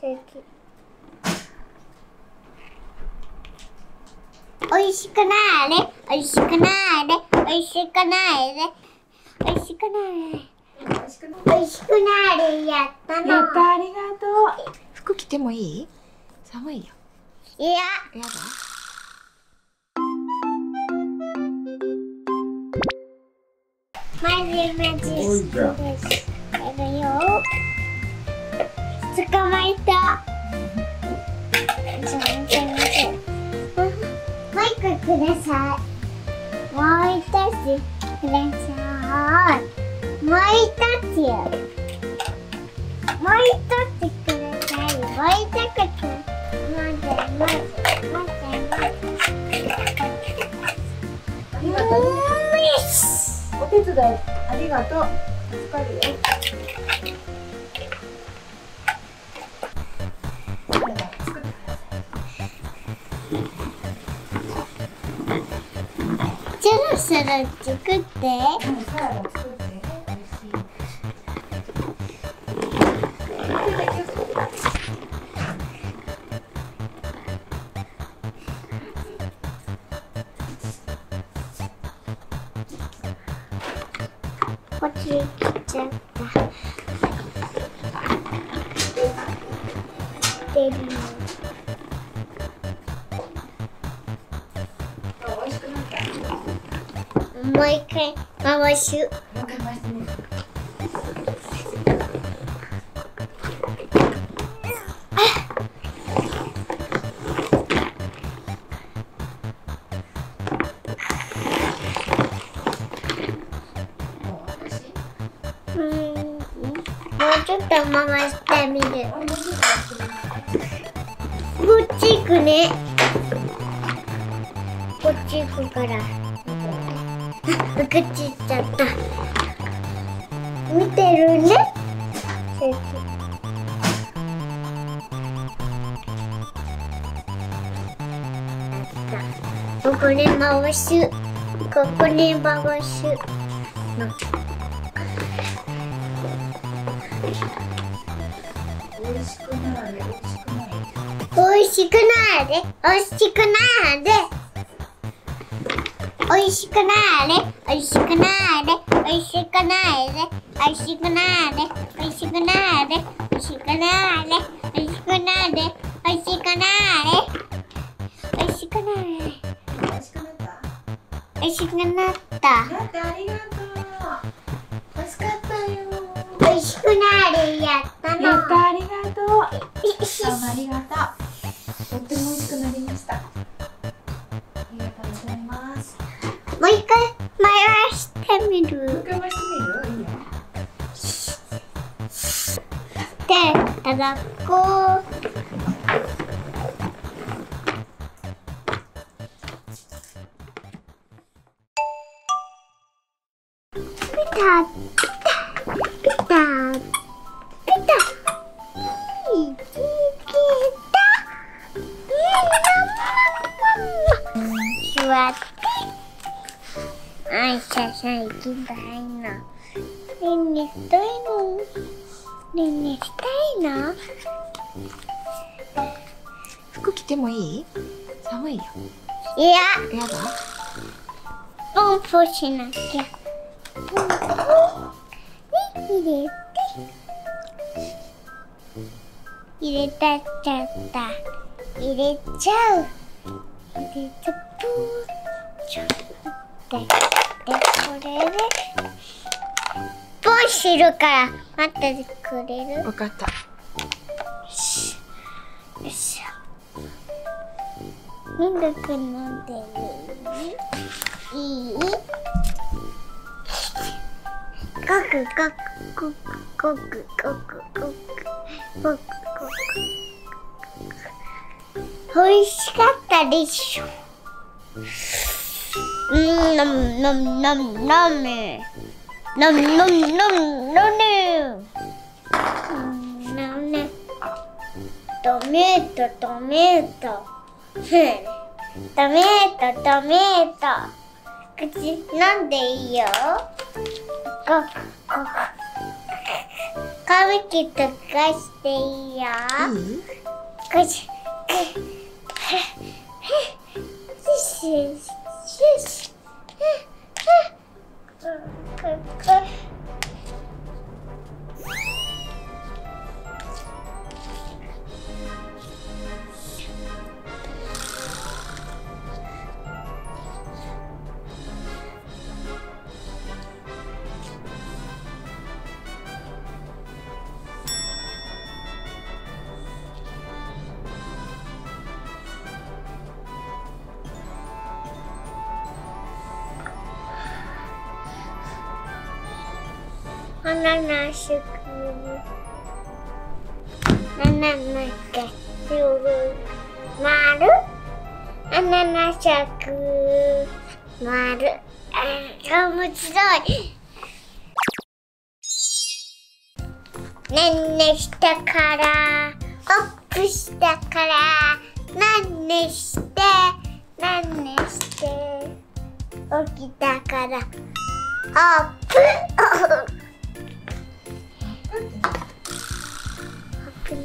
Shake it. Oishikanare, oishikanare, oishikanare, oishikanare. Oishikanare, yatta no. Yatta, arigato. 服着てもいい？寒いよ。いや。やだ。マジです。 捕まえた。もう一回ください。もう一つください。もう一つよ。もう一つください。もう一つ。待って。お手伝いありがとう。助かるよ。 サラダ作って。サラダ作って。こっち行っちゃった。出るよ。 もう一回回す。もうちょっと回してみる。こっち行くね。こっち行くから。 うくっちいっちゃった。見てるね。ここに回す。ここに回す。おいしくなれ。おいしくなれ。おいしくなれ。 おいしくなれ、おいしくなれ、おいしくなれ、おいしくなれ、おいしくなれ、おいしくなれ、おいしくなれ、おいしくなれ、おいしくなれ。おいしくなった？おいしくなった。だってありがとう。欲しかったよ。おいしくなれやったの。やったありがとう。どうもありがとう。とってもおいしくなりました。ありがとうございます。 もう一回回してみる。もう一回回してみる。いいよ。で、ただこう。ピタピタピタピタ。座って。 Ay, Sasha, qué vaina. Nen estoy no. 服着てもいい？寒いよ。いや。やだ。ポンポンしなきゃ。ポンポン。ね、入れちゃった。入れちゃう。入れちゃう。 で、これでポンするから待っててくれる？分かった。よし。ミルク飲んでいい？いい？ごく。美味しかったでしょ。 口飲んでいいよ。髪切って返していいよ。こっち。Banana sugar, banana sugar, maru, banana sugar, maru. How much joy? Nanne shita kara, up shita kara, nanne shite, nanne shite, okita kara, up.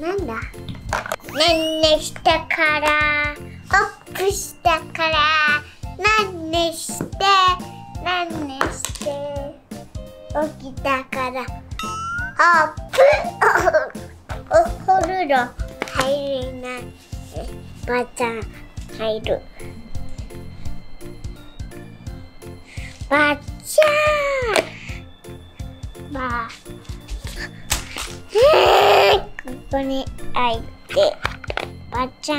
なんだ。ねんねしたから、おっくしたから、なんねして、なんねして、起きたから、おっぷ。おほるろ入れない。ばあちゃん入る。ばあちゃん。ばあ。 ここに開いて、ばちゃん。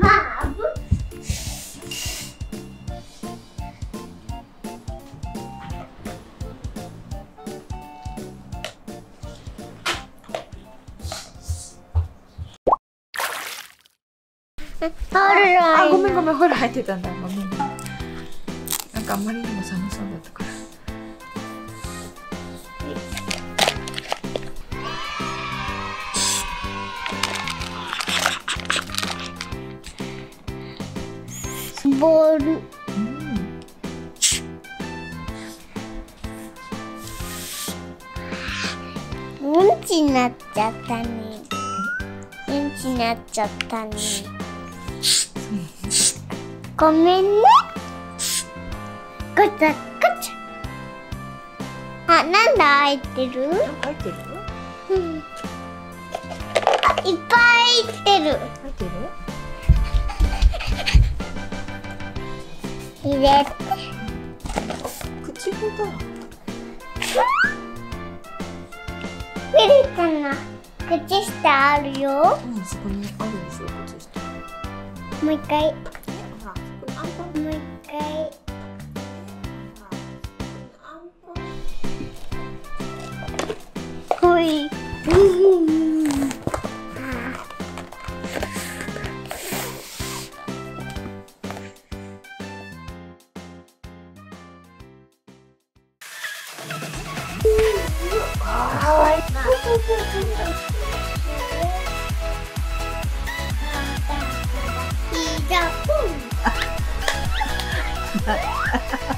バーブ。あ、ごめんごめん、ほら入ってたんだ、ごめん。なんかあんまりにも寒そうだったから。 ボール、うんちになっちゃったね。うんちになっちゃったね。ごめんね。ガチャガチャ。あ、なんだ入ってる？入ってる？うん。あ、いっぱい入ってる。入ってる？ 入れて口ほどベルちゃんの靴下あるよ。うん、そこにあるでしょ、靴下。もう一回。もう一回。ほい。He's a boom.